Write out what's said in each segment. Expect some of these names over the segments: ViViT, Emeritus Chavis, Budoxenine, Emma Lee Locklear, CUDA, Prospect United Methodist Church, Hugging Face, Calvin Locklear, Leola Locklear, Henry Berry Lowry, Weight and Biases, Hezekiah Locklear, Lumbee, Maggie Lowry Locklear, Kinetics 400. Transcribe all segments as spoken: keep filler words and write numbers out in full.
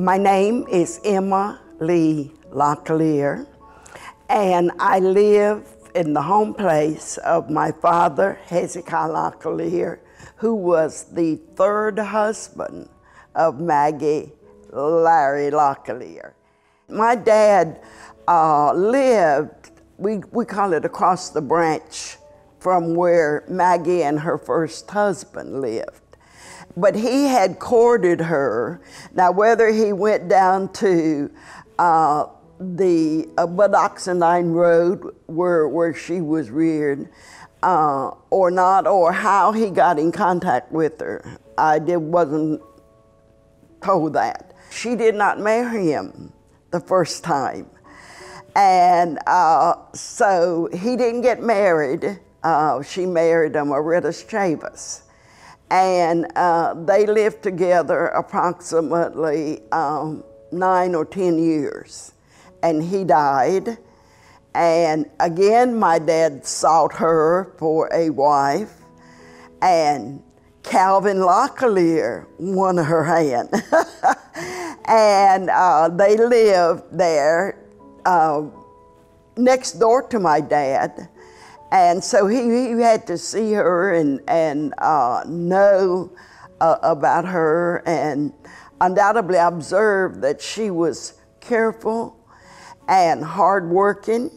My name is Emma Lee Locklear, and I live in the home place of my father, Hezekiah Locklear, who was the third husband of Maggie Lowry Locklear. My dad uh, lived, we, we call it across the branch from where Maggie and her first husband lived. But he had courted her. Now, whether he went down to uh, the uh, Budoxenine Road where, where she was reared uh, or not, or how he got in contact with her, I did, wasn't told that. She did not marry him the first time. And uh, so he didn't get married. Uh, she married him, Emeritus Chavis. And uh, they lived together approximately um, nine or ten years. And he died. And again, my dad sought her for a wife. And Calvin Locklear won her hand. And uh, they lived there uh, next door to my dad. And so he, he had to see her and, and uh, know uh, about her, and undoubtedly observed that she was careful and hardworking.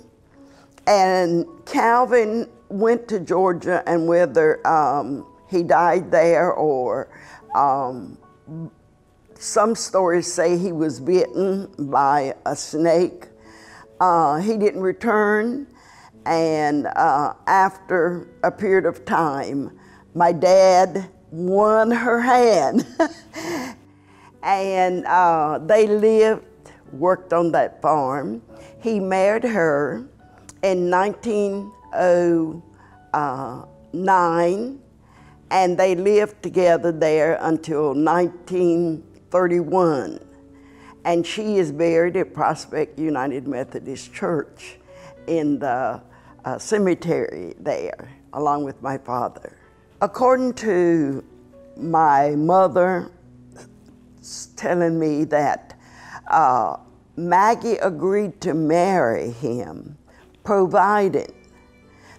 And Calvin went to Georgia, and whether um, he died there or um, some stories say he was bitten by a snake, uh, he didn't return. And uh, after a period of time, my dad won her hand. And uh, they lived, worked on that farm. He married her in nineteen oh nine, and they lived together there until nineteen thirty-one. And she is buried at Prospect United Methodist Church in the Uh, cemetery there, along with my father. According to my mother telling me that uh, Maggie agreed to marry him, provided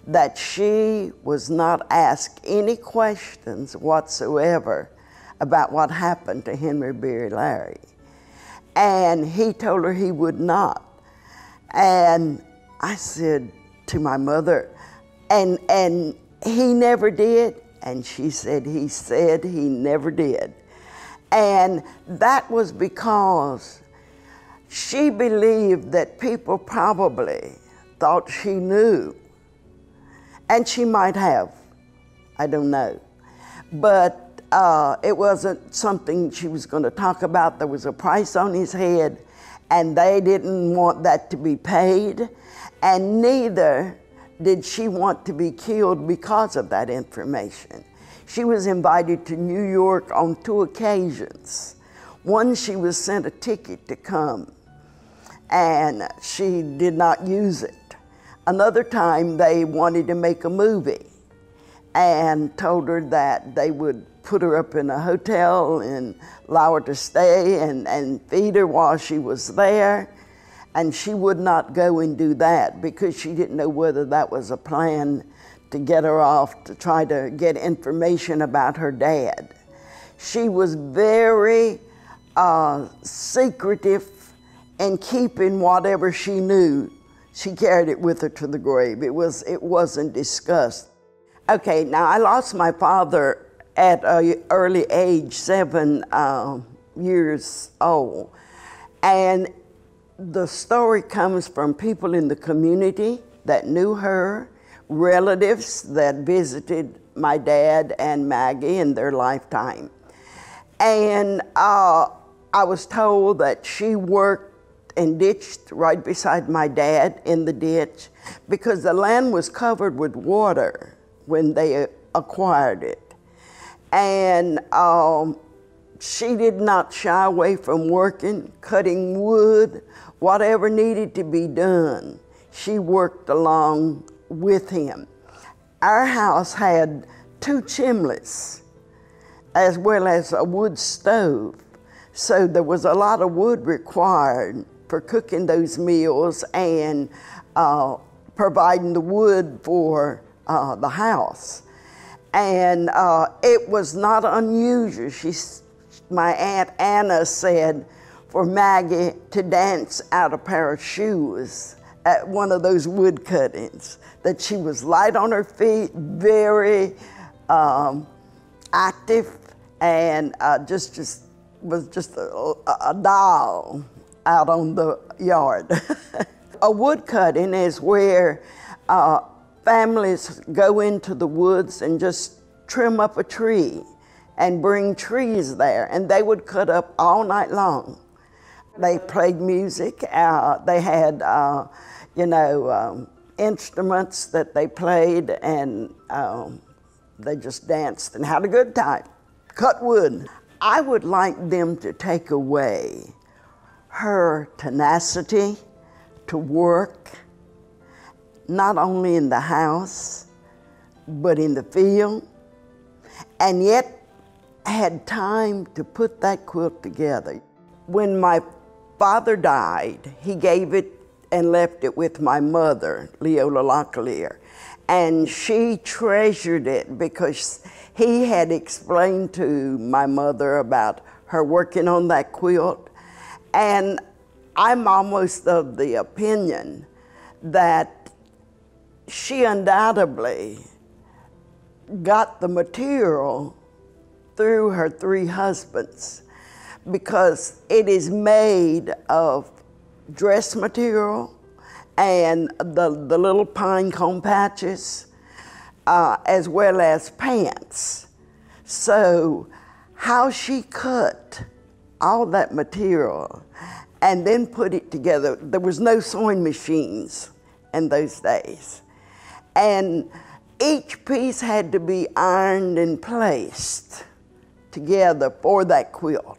that she was not asked any questions whatsoever about what happened to Henry Berry Lowry. And he told her he would not. And I said to my mother, and and he never did, and she said he said he never did. And that was because she believed that people probably thought she knew, and she might have, I don't know, but uh, it wasn't something she was going to talk about. There was a price on his head, and they didn't want that to be paid. And neither did she want to be killed because of that information. She was invited to New York on two occasions. One, she was sent a ticket to come, and she did not use it. Another time, they wanted to make a movie and told her that they would put her up in a hotel and allow her to stay and, and feed her while she was there. And she would not go and do that because she didn't know whether that was a plan to get her off, to try to get information about her dad. She was very uh, secretive in keeping whatever she knew. She carried it with her to the grave. It, was, it wasn't discussed. Okay, now I lost my father at an early age, seven uh, years old. And the story comes from people in the community that knew her, relatives that visited my dad and Maggie in their lifetime. And uh, I was told that she worked and ditched right beside my dad in the ditch because the land was covered with water when they acquired it. And um, she did not shy away from working, cutting wood, whatever needed to be done. She worked along with him. Our house had two chimneys, as well as a wood stove. So there was a lot of wood required for cooking those meals and uh, providing the wood for uh, the house. And uh, it was not unusual, she, my Aunt Anna said, for Maggie to dance out a pair of shoes at one of those wood cuttings, that she was light on her feet, very um, active, and uh, just, just was just a, a doll out on the yard. A wood cutting is where uh, families go into the woods and just trim up a tree and bring trees there, and they would cut up all night long. They played music, uh, they had, uh, you know, um, instruments that they played, and um, they just danced and had a good time, cut wood. I would like them to take away her tenacity to work, not only in the house, but in the field, and yet had time to put that quilt together. When my father died, he gave it and left it with my mother, Leola Locklear, and she treasured it because he had explained to my mother about her working on that quilt. And I'm almost of the opinion that she undoubtedly got the material through her three husbands, because it is made of dress material and the, the little pine cone patches, uh, as well as pants. So how she cut all that material and then put it together. There was no sewing machines in those days. And each piece had to be ironed and placed together for that quilt.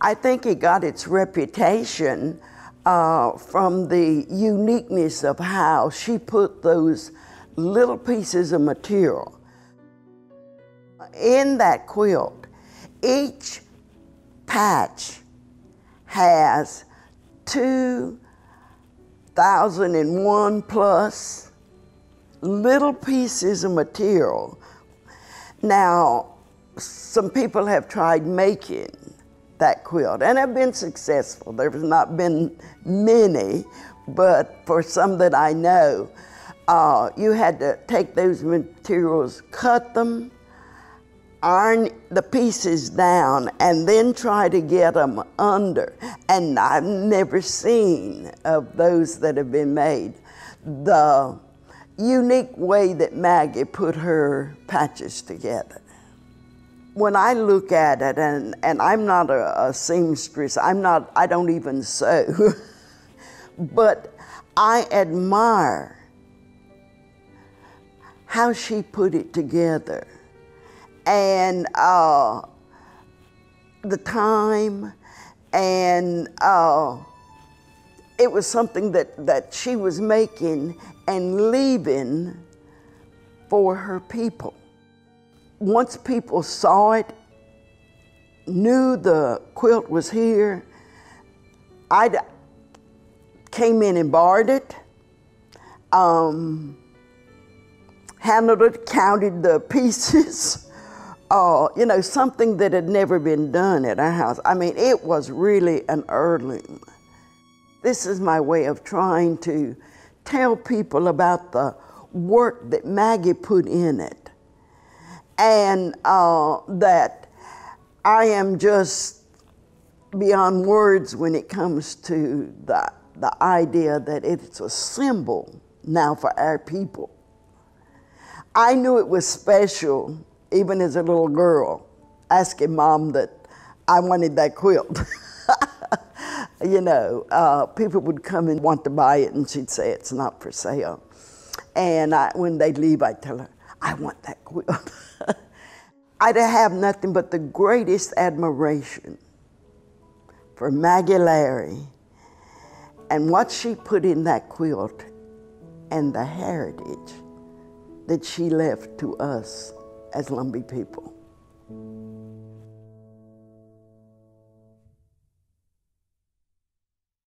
I think it got its reputation uh, from the uniqueness of how she put those little pieces of material in that quilt. Each patch has two thousand one plus little pieces of material. Now, some people have tried making that quilt, and have been successful. There have not been many, but for some that I know, uh, you had to take those materials, cut them, iron the pieces down, and then try to get them under. And I've never seen of those that have been made the unique way that Maggie put her patches together. When I look at it, and, and I'm not a, a seamstress, I'm not, I don't even sew, but I admire how she put it together, and uh, the time, and uh, it was something that, that she was making and leaving for her people. Once people saw it, knew the quilt was here, I came in and borrowed it, um, handled it, counted the pieces, uh, you know, something that had never been done at our house. I mean, it was really an heirloom. This is my way of trying to tell people about the work that Maggie put in it. And uh, that I am just beyond words when it comes to the, the idea that it's a symbol now for our people. I knew it was special, even as a little girl, asking Mom that I wanted that quilt. You know, uh, people would come and want to buy it, and she'd say, it's not for sale. And I, when they'd leave, I'd tell her, I want that quilt. I'd have nothing but the greatest admiration for Maggie Lowry and what she put in that quilt and the heritage that she left to us as Lumbee people.